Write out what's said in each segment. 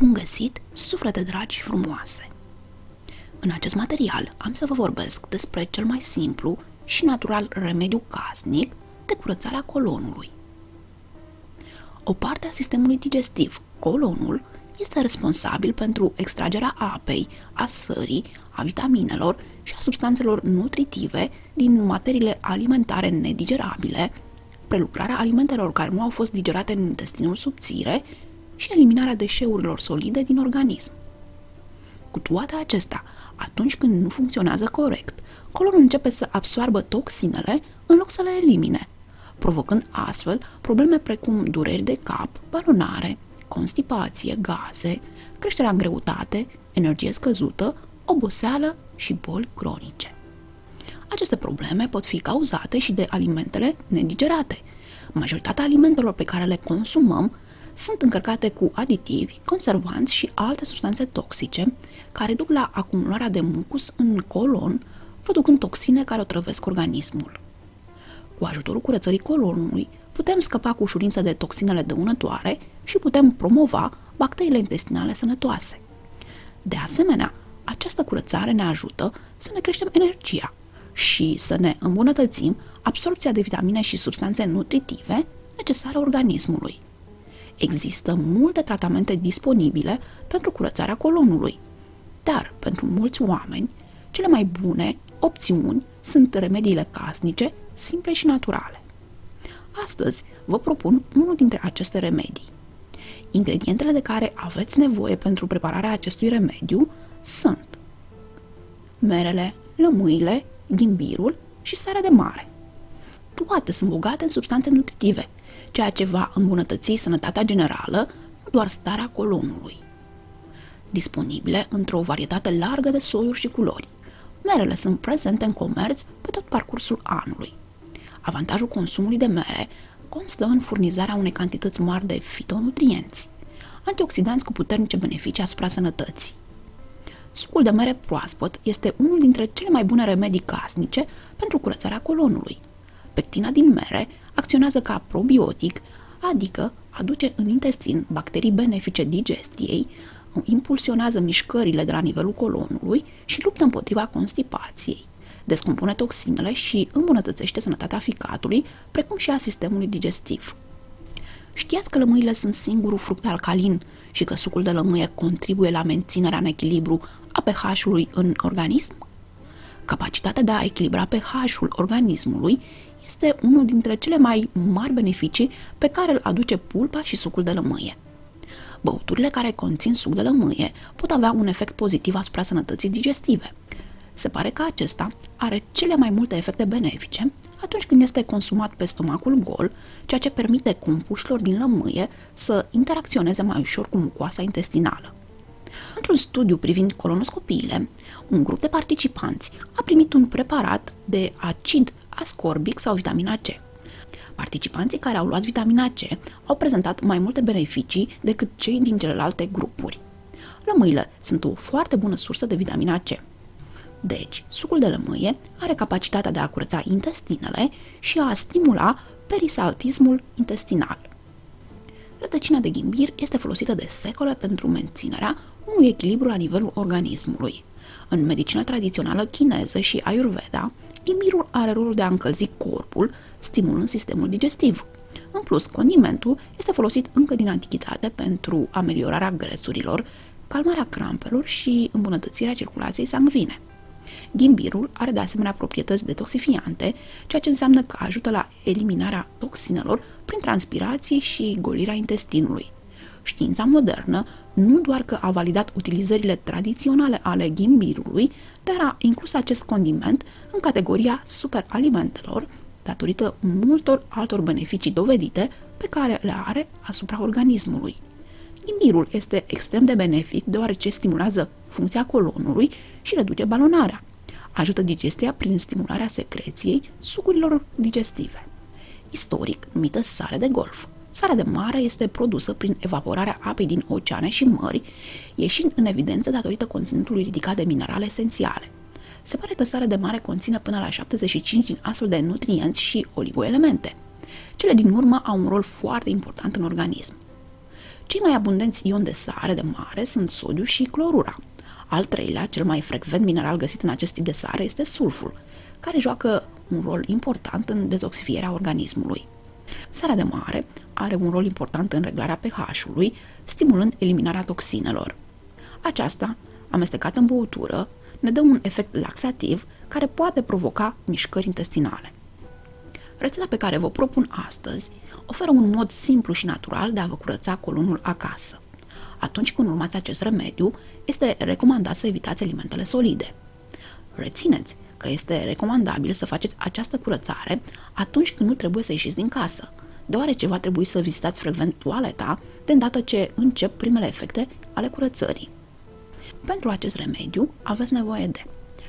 Bun găsit, suflete dragi și frumoase! În acest material am să vă vorbesc despre cel mai simplu și natural remediu casnic de curățarea colonului. O parte a sistemului digestiv, colonul, este responsabil pentru extragerea apei, a sării, a vitaminelor și a substanțelor nutritive din materiile alimentare nedigerabile, prelucrarea alimentelor care nu au fost digerate în intestinul subțire și eliminarea deșeurilor solide din organism. Cu toate acestea, atunci când nu funcționează corect, colonul începe să absoarbă toxinele în loc să le elimine, provocând astfel probleme precum dureri de cap, balonare, constipație, gaze, creșterea în greutate, energie scăzută, oboseală și boli cronice. Aceste probleme pot fi cauzate și de alimentele nedigerate. Majoritatea alimentelor pe care le consumăm sunt încărcate cu aditivi, conservanți și alte substanțe toxice care duc la acumularea de mucus în colon, producând toxine care otrăvesc organismul. Cu ajutorul curățării colonului, putem scăpa cu ușurință de toxinele dăunătoare și putem promova bacteriile intestinale sănătoase. De asemenea, această curățare ne ajută să ne creștem energia și să ne îmbunătățim absorbția de vitamine și substanțe nutritive necesare organismului. Există multe tratamente disponibile pentru curățarea colonului, dar pentru mulți oameni, cele mai bune opțiuni sunt remediile casnice, simple și naturale. Astăzi vă propun unul dintre aceste remedii. Ingredientele de care aveți nevoie pentru prepararea acestui remediu sunt merele, lămâile, ghimbirul și sarea de mare. Toate sunt bogate în substanțe nutritive, ceea ce va îmbunătăți sănătatea generală, nu doar starea colonului. Disponibile într-o varietate largă de soiuri și culori, merele sunt prezente în comerț pe tot parcursul anului. Avantajul consumului de mere constă în furnizarea unei cantități mari de fitonutrienți, antioxidanți cu puternice beneficii asupra sănătății. Sucul de mere proaspăt este unul dintre cele mai bune remedii casnice pentru curățarea colonului. Pectina din mere acționează ca probiotic, adică aduce în intestin bacterii benefice digestiei, impulsionează mișcările de la nivelul colonului și luptă împotriva constipației, descompune toxinele și îmbunătățește sănătatea ficatului, precum și a sistemului digestiv. Știați că lămâile sunt singurul fruct alcalin și că sucul de lămâie contribuie la menținerea în echilibru a pH-ului în organism? Capacitatea de a echilibra pH-ul organismului este unul dintre cele mai mari beneficii pe care îl aduce pulpa și sucul de lămâie. Băuturile care conțin suc de lămâie pot avea un efect pozitiv asupra sănătății digestive. Se pare că acesta are cele mai multe efecte benefice atunci când este consumat pe stomacul gol, ceea ce permite compușilor din lămâie să interacționeze mai ușor cu mucoasa intestinală. Într-un studiu privind colonoscopiile, un grup de participanți a primit un preparat de acid ascorbic sau vitamina C. Participanții care au luat vitamina C au prezentat mai multe beneficii decât cei din celelalte grupuri. Lămâile sunt o foarte bună sursă de vitamina C. Deci, sucul de lămâie are capacitatea de a curăța intestinele și a stimula perisaltismul intestinal. Rădăcina de ghimbir este folosită de secole pentru menținerea unui echilibru la nivelul organismului. În medicina tradițională chineză și ayurveda, ghimbirul are rolul de a încălzi corpul, stimulând sistemul digestiv. În plus, condimentul este folosit încă din antichitate pentru ameliorarea gresurilor, calmarea crampelor și îmbunătățirea circulației sanguine. Ghimbirul are de asemenea proprietăți detoxifiante, ceea ce înseamnă că ajută la eliminarea toxinelor prin transpirație și golirea intestinului. Știința modernă nu doar că a validat utilizările tradiționale ale ghimbirului, dar a inclus acest condiment în categoria superalimentelor, datorită multor altor beneficii dovedite pe care le are asupra organismului. Ghimbirul este extrem de benefic deoarece stimulează funcția colonului și reduce balonarea. Ajută digestia prin stimularea secreției sucurilor digestive. Istoric, numită sare de golf. Sarea de mare este produsă prin evaporarea apei din oceane și mări, ieșind în evidență datorită conținutului ridicat de minerale esențiale. Se pare că sarea de mare conține până la 75 din astfel de nutrienți și oligoelemente. Cele din urmă au un rol foarte important în organism. Cei mai abundenți ioni de sare de mare sunt sodiu și clorura. Al treilea, cel mai frecvent mineral găsit în acest tip de sare este sulful, care joacă un rol important în detoxifierea organismului. Sarea de mare are un rol important în reglarea pH-ului, stimulând eliminarea toxinelor. Aceasta, amestecată în băutură, ne dă un efect laxativ care poate provoca mișcări intestinale. Rețeta pe care vă propun astăzi oferă un mod simplu și natural de a vă curăța colonul acasă. Atunci când urmați acest remediu, este recomandat să evitați alimentele solide. Rețineți că este recomandabil să faceți această curățare atunci când nu trebuie să ieșiți din casă, deoarece va trebui să vizitați frecvent toaleta de îndată ce încep primele efecte ale curățării. Pentru acest remediu aveți nevoie de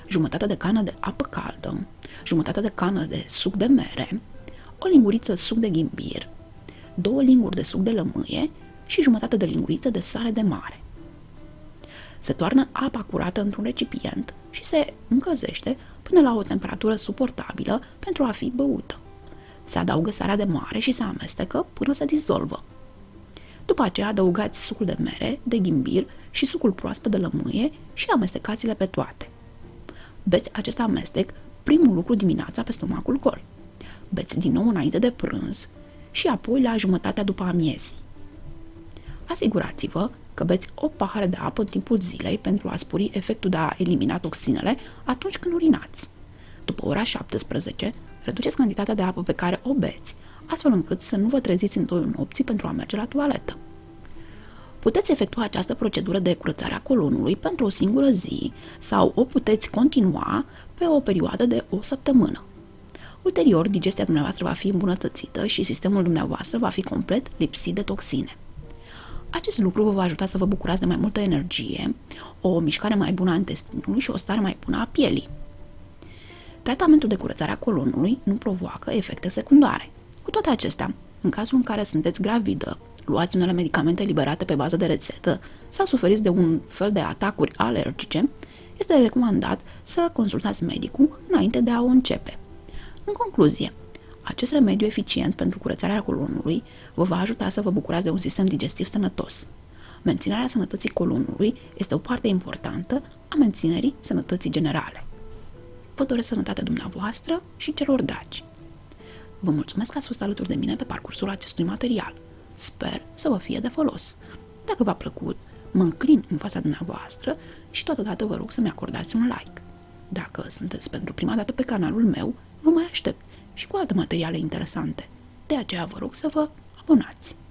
jumătate de cană de apă caldă, jumătate de cană de suc de mere, o linguriță suc de ghimbir, 2 linguri de suc de lămâie și jumătate de linguriță de sare de mare. Se toarnă apa curată într-un recipient și se încălzește până la o temperatură suportabilă pentru a fi băută. Se adaugă sarea de mare și se amestecă până se dizolvă. După aceea adăugați sucul de mere, de ghimbir și sucul proaspăt de lămâie și amestecați-le pe toate. Beți acest amestec primul lucru dimineața pe stomacul gol. Beți din nou înainte de prânz și apoi la jumătatea după amiezii. Asigurați-vă că beți o pahară de apă în timpul zilei pentru a spori efectul de a elimina toxinele atunci când urinați. După ora 17, reduceți cantitatea de apă pe care o beți, astfel încât să nu vă treziți în toiul nopții pentru a merge la toaletă. Puteți efectua această procedură de curățare a colonului pentru o singură zi sau o puteți continua pe o perioadă de o săptămână. Ulterior, digestia dumneavoastră va fi îmbunătățită și sistemul dumneavoastră va fi complet lipsit de toxine. Acest lucru vă va ajuta să vă bucurați de mai multă energie, o mișcare mai bună a intestinului și o stare mai bună a pielii. Tratamentul de curățare a colonului nu provoacă efecte secundare. Cu toate acestea, în cazul în care sunteți gravidă, luați unele medicamente liberate pe bază de rețetă sau suferiți de un fel de atacuri alergice, este recomandat să consultați medicul înainte de a o începe. În concluzie, acest remediu eficient pentru curățarea colonului vă va ajuta să vă bucurați de un sistem digestiv sănătos. Menținerea sănătății colonului este o parte importantă a menținerii sănătății generale. Vă doresc sănătatea dumneavoastră și celor dragi. Vă mulțumesc că ați fost alături de mine pe parcursul acestui material. Sper să vă fie de folos. Dacă v-a plăcut, mă înclin în fața dumneavoastră și totodată vă rog să-mi acordați un like. Dacă sunteți pentru prima dată pe canalul meu, vă mai aștept și cu alte materiale interesante. De aceea vă rog să vă abonați.